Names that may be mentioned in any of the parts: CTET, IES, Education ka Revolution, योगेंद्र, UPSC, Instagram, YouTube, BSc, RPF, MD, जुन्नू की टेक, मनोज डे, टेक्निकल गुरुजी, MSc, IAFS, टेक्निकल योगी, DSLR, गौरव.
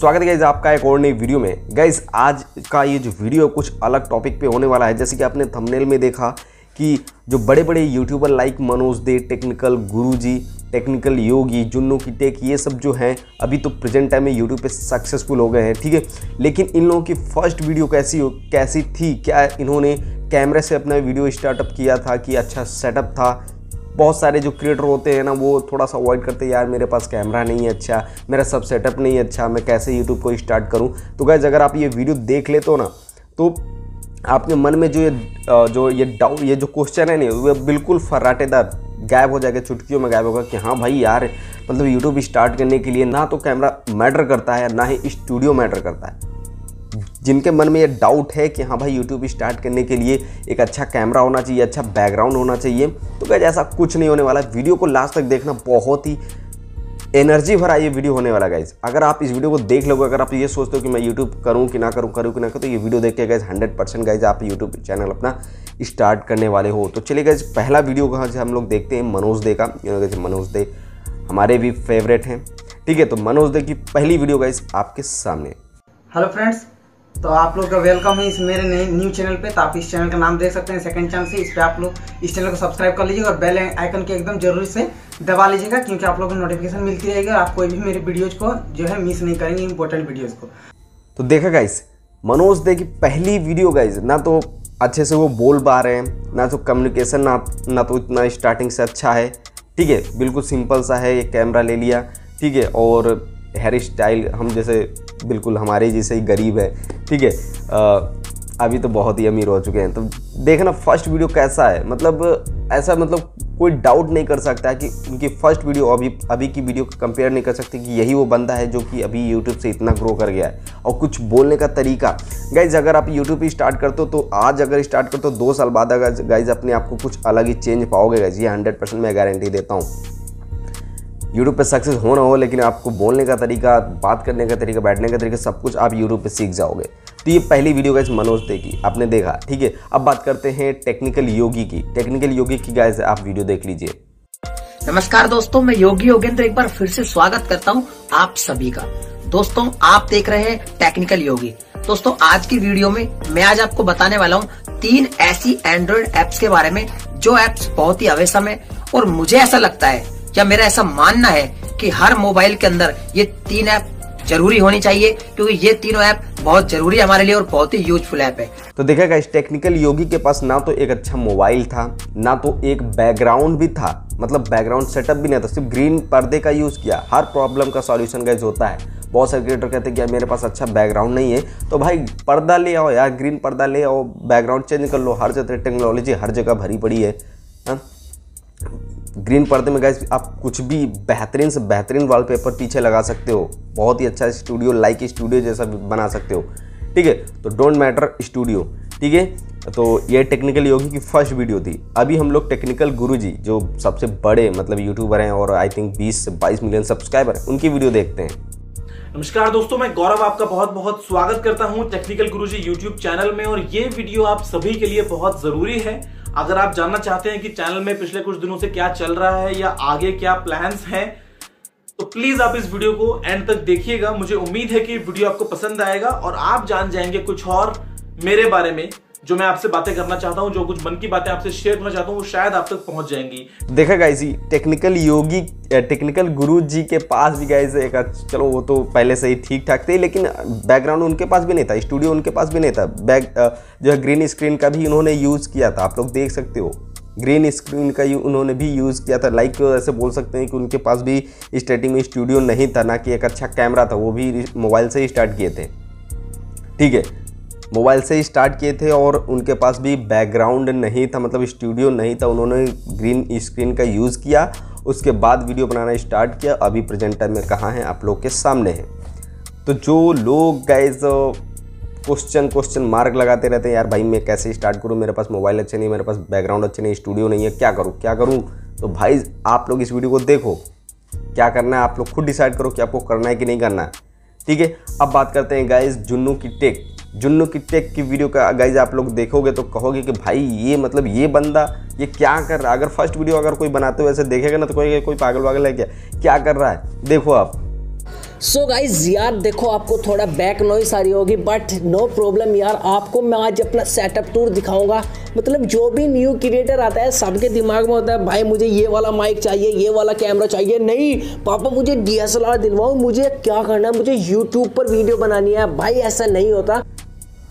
स्वागत है गाइज आपका एक और नई वीडियो में। गाइज आज का ये जो वीडियो कुछ अलग टॉपिक पे होने वाला है। जैसे कि आपने थंबनेल में देखा कि जो बड़े बड़े YouTuber like मनोज डे, टेक्निकल गुरुजी, टेक्निकल योगी, जुन्नू की टेक, ये सब जो हैं अभी तो प्रेजेंट टाइम में यूट्यूब पे सक्सेसफुल हो गए हैं, ठीक है। लेकिन इन लोगों की फर्स्ट वीडियो कैसी थी, क्या इन्होंने कैमरे से अपना वीडियो स्टार्टअप किया था, कि अच्छा सेटअप था। बहुत सारे जो क्रिएटर होते हैं ना वो थोड़ा सा अवॉइड करते हैं, यार मेरे पास कैमरा नहीं है अच्छा, मेरा सब सेटअप नहीं है अच्छा, मैं कैसे यूट्यूब को स्टार्ट करूं। तो गाइज अगर आप ये वीडियो देख लेते हो ना तो आपके मन में जो ये डाउट, ये जो क्वेश्चन है ना वो बिल्कुल फर्राटेदार गायब हो जाएगा, चुटकियों में गायब होगा कि हाँ भाई यार मतलब यूट्यूब स्टार्ट करने के लिए ना तो कैमरा मैटर करता है ना ही स्टूडियो मैटर करता है। जिनके मन में ये डाउट है कि हाँ भाई यूट्यूब स्टार्ट करने के लिए एक अच्छा कैमरा होना चाहिए, अच्छा बैकग्राउंड होना चाहिए, तो गाइस ऐसा कुछ नहीं होने वाला। वीडियो को लास्ट तक देखना, बहुत ही एनर्जी भरा ये वीडियो होने वाला गाइस। अगर आप इस वीडियो को देख लोगे, अगर आप ये सोचते हो कि मैं यूट्यूब करूँ कि ना करूँ, तो ये वीडियो देख के गाइस 100% गाइस आप यूट्यूब चैनल अपना स्टार्ट करने वाले हो। तो चलिए गाइस पहला वीडियो कहाँ से हम लोग देखते हैं, मनोज डे का। मनोज डे हमारे भी फेवरेट हैं, ठीक है। तो मनोज डे की पहली वीडियो गाइस आपके सामने। हेलो फ्रेंड्स, तो आप लोग का वेलकम है इस मेरे न्यू चैनल पे। तो आप इस चैनल का नाम देख सकते हैं सेकंड चांस है, इस पे आप लोग इस चैनल को सब्सक्राइब कर लीजिएगा और बेल आइकन के एकदम जरूर से दबा लीजिएगा, क्योंकि आप लोगों को नोटिफिकेशन मिलती रहेगी और आप कोई भी मेरे वीडियोज को जो है मिस नहीं करेंगे, इंपॉर्टेंट वीडियोज को। तो देखा गाइस मनोज डे की पहली वीडियो गाइज, ना तो अच्छे से वो बोल पा रहे हैं, ना तो कम्युनिकेशन ना तो इतना स्टार्टिंग से अच्छा है, ठीक है। बिल्कुल सिंपल सा है, एक कैमरा ले लिया, ठीक है। और हेयर स्टाइल हम जैसे बिल्कुल हमारे जैसे ही गरीब है, ठीक है। अभी तो बहुत ही अमीर हो चुके हैं। तो देखना फर्स्ट वीडियो कैसा है, मतलब ऐसा मतलब कोई डाउट नहीं कर सकता है कि उनकी फर्स्ट वीडियो अभी की वीडियो को कंपेयर नहीं कर सकते कि यही वो बंदा है जो कि अभी यूट्यूब से इतना ग्रो कर गया है। और कुछ बोलने का तरीका गाइज, अगर आप यूट्यूब स्टार्ट करते हो तो आज अगर स्टार्ट करते हो 2 साल बाद अगर गाइज अपने आप को कुछ अलग ही चेंज पाओगे गाइज, ये 100% मैं गारंटी देता हूँ। यूट्यूब पे सक्सेस हो ना हो, लेकिन आपको बोलने का तरीका, बात करने का तरीका, बैठने का तरीका, सब कुछ आप यूट्यूब पे सीख जाओगे। तो ये पहली वीडियो गाइस मनोज डे की आपने देखा, ठीक है। अब बात करते हैं टेक्निकल योगी की। टेक्निकल योगी की गाइस आप वीडियो देख लीजिए। नमस्कार दोस्तों, मैं योगी योगेंद्र एक बार फिर से स्वागत करता हूँ आप सभी का। दोस्तों आप देख रहे हैं टेक्निकल योगी। दोस्तों आज की वीडियो में मैं आज आपको बताने वाला हूँ 3 ऐसी एंड्रॉइड एप्स के बारे में जो एप्स बहुत ही अवेसम है, और मुझे ऐसा लगता है या मेरा ऐसा मानना है कि हर मोबाइल के अंदर ये 3 ऐप जरूरी होनी चाहिए, क्योंकि ये तीनों ऐप बहुत जरूरी है हमारे लिए और बहुत ही यूजफुल ऐप है। तो देखा गाइस टेक्निकल योगी के पास ना तो एक अच्छा मोबाइल था, ना तो एक बैकग्राउंड भी था, मतलब बैकग्राउंड सेटअप भी नहीं था, सिर्फ ग्रीन पर्दे का यूज किया। हर प्रॉब्लम का सॉल्यूशन गाइस होता है। बहुत सारे क्रिएटर कहते हैं कि यार मेरे पास अच्छा बैकग्राउंड नहीं है, तो भाई पर्दा ले आओ यार, ग्रीन पर्दा ले आओ, बैकग्राउंड चेंज कर लो। हर जगह टेक्नोलॉजी हर जगह भरी पड़ी है। ग्रीन पर्दे में गाइस आप कुछ भी बेहतरीन से बेहतरीन वॉलपेपर पीछे लगा सकते हो, बहुत ही अच्छा स्टूडियो लाइक स्टूडियो जैसा बना सकते हो, ठीक है। तो डोंट मैटर स्टूडियो, ठीक है। तो ये टेक्निकल योगी की फर्स्ट वीडियो थी। अभी हम लोग टेक्निकल गुरुजी जो सबसे बड़े मतलब यूट्यूबर हैं और आई थिंक 20 से 22 मिलियन सब्सक्राइबर हैं, उनकी वीडियो देखते हैं। नमस्कार दोस्तों, मैं गौरव आपका बहुत बहुत स्वागत करता हूं टेक्निकल गुरुजी यूट्यूब चैनल में। और ये वीडियो आप सभी के लिए बहुत जरूरी है। अगर आप जानना चाहते हैं कि चैनल में पिछले कुछ दिनों से क्या चल रहा है या आगे क्या प्लान्स हैं, तो प्लीज आप इस वीडियो को एंड तक देखिएगा। मुझे उम्मीद है कि वीडियो आपको पसंद आएगा और आप जान जाएंगे कुछ और मेरे बारे में जो मैं आपसे बातें करना चाहता हूँ, जो कुछ मन की बातें आपसे शेयर करना चाहता हूँ वो शायद आप तक पहुंच जाएंगी। देखा guys टेक्निकल योगी टेक्निकल गुरुजी के पास भी गाइस एक, चलो वो तो पहले से ही ठीक ठाक थे, लेकिन बैकग्राउंड उनके पास भी नहीं था, स्टूडियो उनके पास भी नहीं था। जो है ग्रीन स्क्रीन का भी उन्होंने यूज किया था, आप लोग देख सकते हो ग्रीन स्क्रीन का उन्होंने भी यूज़ किया था। लाइक ऐसे बोल सकते हैं कि उनके पास भी स्टार्टिंग में स्टूडियो नहीं था, ना कि एक अच्छा कैमरा था, वो भी मोबाइल से ही स्टार्ट किए थे, ठीक है। मोबाइल से ही स्टार्ट किए थे और उनके पास भी बैकग्राउंड नहीं था, मतलब स्टूडियो नहीं था। उन्होंने ग्रीन स्क्रीन का यूज़ किया, उसके बाद वीडियो बनाना स्टार्ट किया। अभी प्रेजेंट टाइम में कहाँ हैं, आप लोग के सामने हैं। तो जो लोग गाइज क्वेश्चन मार्क लगाते रहते हैं, यार भाई मैं कैसे स्टार्ट करूँ, मेरे पास मोबाइल अच्छे नहीं, मेरे पास बैकग्राउंड अच्छे नहीं, स्टूडियो नहीं है, क्या करूँ, तो भाई आप लोग इस वीडियो को देखो, क्या करना है आप लोग खुद डिसाइड करो कि आपको करना है कि नहीं करना है, ठीक है। अब बात करते हैं गाइज जुन्नू की टेक। जुन्नू की टेक की वीडियो का गाइज आप लोग देखोगे तो कहोगे कि भाई ये मतलब ये बंदा ये क्या कर रहा है। अगर फर्स्ट वीडियो अगर कोई बनाते हुए ऐसे देखेगा ना तो कोई पागल वागल है क्या कर रहा है। देखो आप सो गाइज यार देखो आपको थोड़ा बैक नॉइस आ रही होगी बट नो प्रॉब्लम यार, आपको मैं आज अपना सेटअप टूर दिखाऊंगा। मतलब जो भी न्यू क्रिएटर आता है सबके दिमाग में होता है भाई मुझे ये वाला माइक चाहिए, ये वाला कैमरा चाहिए, नहीं पापा मुझे DSLR दिलवाओ, मुझे क्या करना है, मुझे YouTube पर वीडियो बनानी है। भाई ऐसा नहीं होता।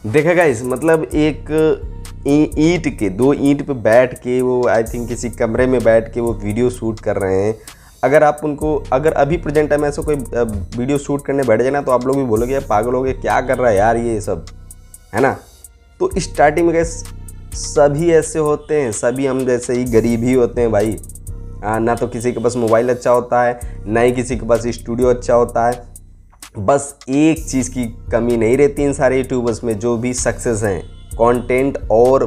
देखा गाइज मतलब एक ईंट के दो ईंट पे बैठ के वो आई थिंक किसी कमरे में बैठ के वो वीडियो शूट कर रहे हैं। अगर आप उनको अगर अभी प्रेजेंट टाइम ऐसा कोई वीडियो शूट करने बैठ जाए ना तो आप लोग भी बोलोगे यार पागल हो गए, क्या कर रहा है यार ये सब, है ना। तो स्टार्टिंग में गाइस सभी ऐसे होते हैं, सभी हम जैसे ही गरीब ही होते हैं भाई। ना तो किसी के पास मोबाइल अच्छा होता है, ना ही किसी के पास स्टूडियो अच्छा होता है। बस एक चीज़ की कमी नहीं रहती इन सारे यूट्यूबर्स में जो भी सक्सेस हैं, कंटेंट और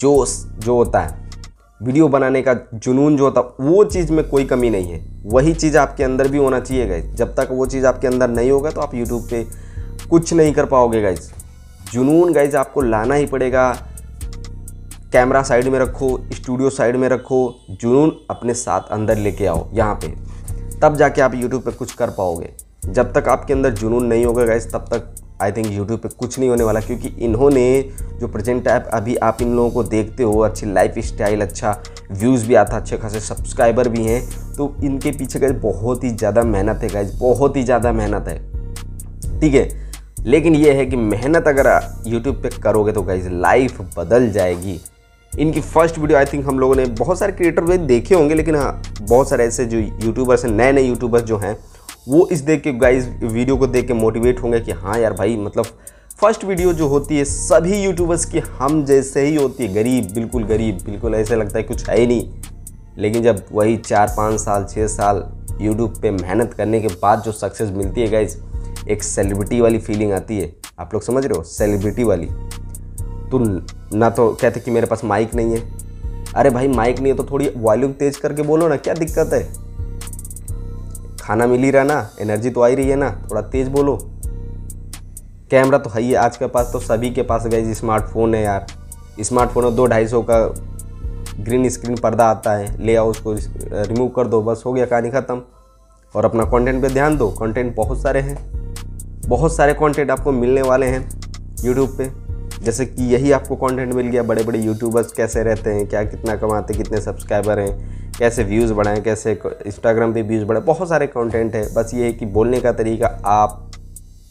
जोश जो होता है, वीडियो बनाने का जुनून जो होता है, वो चीज़ में कोई कमी नहीं है। वही चीज़ आपके अंदर भी होना चाहिए गाइज। जब तक वो चीज़ आपके अंदर नहीं होगा तो आप यूट्यूब पे कुछ नहीं कर पाओगे गाइज। जुनून गाइज आपको लाना ही पड़ेगा। कैमरा साइड में रखो, स्टूडियो साइड में रखो, जुनून अपने साथ अंदर लेके आओ यहाँ पे, तब जाके आप यूट्यूब पे कुछ कर पाओगे। जब तक आपके अंदर जुनून नहीं होगा गाइज तब तक आई थिंक यूट्यूब पे कुछ नहीं होने वाला। क्योंकि इन्होंने जो प्रेजेंट टाइप अभी आप इन लोगों को देखते हो, अच्छी लाइफ स्टाइल, अच्छा व्यूज़ भी आता, अच्छे खासे सब्सक्राइबर भी हैं, तो इनके पीछे गाइज बहुत ही ज़्यादा मेहनत है गाइज, बहुत ही ज़्यादा मेहनत है, ठीक है। लेकिन ये है कि मेहनत अगर यूट्यूब पे करोगे तो गाइज लाइफ बदल जाएगी। इनकी फर्स्ट वीडियो आई थिंक हम लोगों ने बहुत सारे क्रिएटर भी देखे होंगे, लेकिन हाँ बहुत सारे ऐसे जो यूट्यूबर्स हैं, नए नए यूट्यूबर्स जो हैं, वो इस देख के गाइज वीडियो को देख के मोटिवेट होंगे कि हाँ यार भाई मतलब फर्स्ट वीडियो जो होती है सभी यूट्यूबर्स की हम जैसे ही होती है, गरीब, बिल्कुल गरीब, बिल्कुल ऐसे लगता है कुछ है ही नहीं। लेकिन जब वही 4-5 साल 6 साल यूट्यूब पे मेहनत करने के बाद जो सक्सेस मिलती है गाइज, एक सेलिब्रिटी वाली फीलिंग आती है। आप लोग समझ रहे हो, सेलिब्रिटी वाली। तो ना तो कहते कि मेरे पास माइक नहीं है, अरे भाई माइक नहीं है तो थोड़ी वॉल्यूम तेज करके बोलो ना, क्या दिक्कत है, खाना मिल ही रहा ना, एनर्जी तो आ ही रही है ना, थोड़ा तेज़ बोलो। कैमरा तो है ही आज के पास, तो सभी के पास गाइज स्मार्टफोन है यार। स्मार्टफोन में 200-250 का ग्रीन स्क्रीन पर्दा आता है, ले आओ उसको रिमूव कर दो, बस हो गया कहानी ख़त्म। और अपना कंटेंट पे ध्यान दो, कंटेंट बहुत सारे हैं, बहुत सारे कंटेंट आपको मिलने वाले हैं यूट्यूब पे। जैसे कि यही आपको कंटेंट मिल गया, बड़े बड़े यूट्यूबर्स कैसे रहते हैं, क्या कितना कमाते, कितने सब्सक्राइबर हैं, कैसे व्यूज़ बढ़ाएं, कैसे इंस्टाग्राम पे व्यूज़ बढ़ाएं, बहुत सारे कंटेंट है। बस ये है कि बोलने का तरीका आप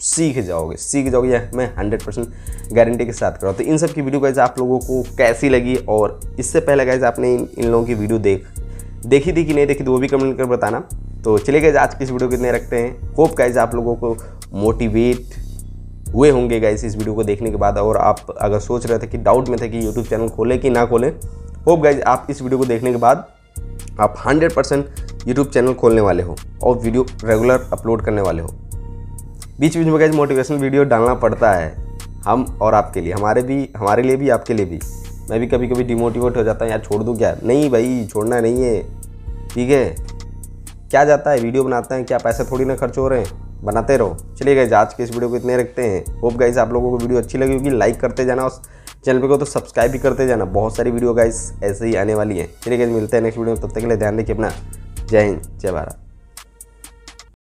सीख जाओगे या मैं 100% गारंटी के साथ कराऊँ। तो इन सब की वीडियो गाइज आप लोगों को कैसी लगी, और इससे पहले गाइज आपने इन लोगों की वीडियो देखी थी कि नहीं देखी, तो वो भी कमेंट कर बताना। तो चलिए गाइज आज की इस वीडियो को इतने रखते हैं। होप गाइज आप लोगों को मोटिवेट हुए होंगे गाइज इस वीडियो को देखने के बाद, और आप अगर सोच रहे थे कि डाउट में थे कि यूट्यूब चैनल खोले कि ना खोले, होप गाइज आप इस वीडियो को देखने के बाद आप 100% यूट्यूब चैनल खोलने वाले हो और वीडियो रेगुलर अपलोड करने वाले हो। बीच बीच में गाइज मोटिवेशनल वीडियो डालना पड़ता है हम और आपके लिए, हमारे लिए भी आपके लिए भी। मैं भी कभी कभी डिमोटिवेट हो जाता है यार, छोड़ दूँ क्या, नहीं भाई छोड़ना नहीं है, ठीक है। क्या जाता है, वीडियो बनाते हैं, क्या पैसे थोड़ी ना खर्च हो रहे हैं, बनाते रहो। चलिए गाइज आज के इस वीडियो को इतने रखते हैं। होप गाइज आप लोगों को वीडियो अच्छी लगी होगी, लाइक करते जाना और चैनल पे को तो सब्सक्राइब भी करते जाना। बहुत सारी वीडियो गाइज ऐसे ही आने वाली है। चलिए गाइज मिलते हैं नेक्स्ट वीडियो में, तब तक के लिए ध्यान रखिए अपना। जय हिंद, जय भारत।